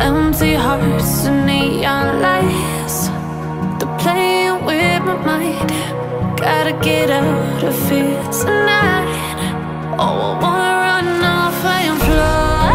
empty hearts and neon lights, they're playing with my mind. Gotta get out of here tonight. Oh, I wanna run off and fly,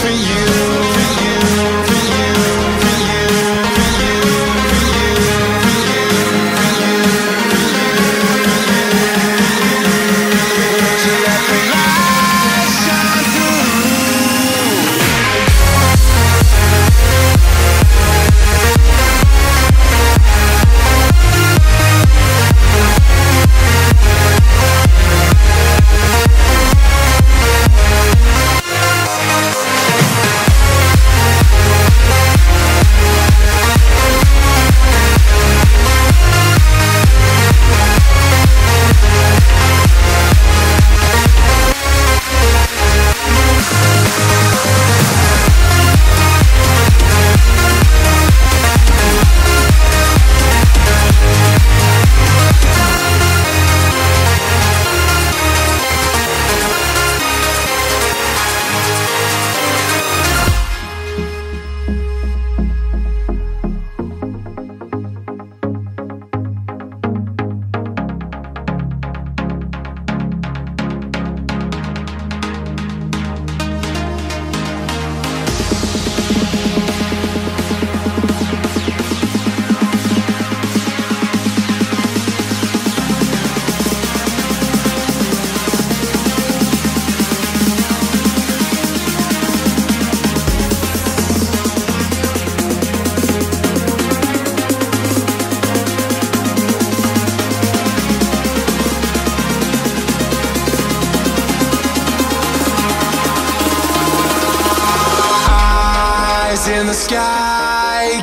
For you. the sky,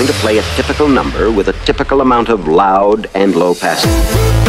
going to play a typical number with a typical amount of loud and low passing.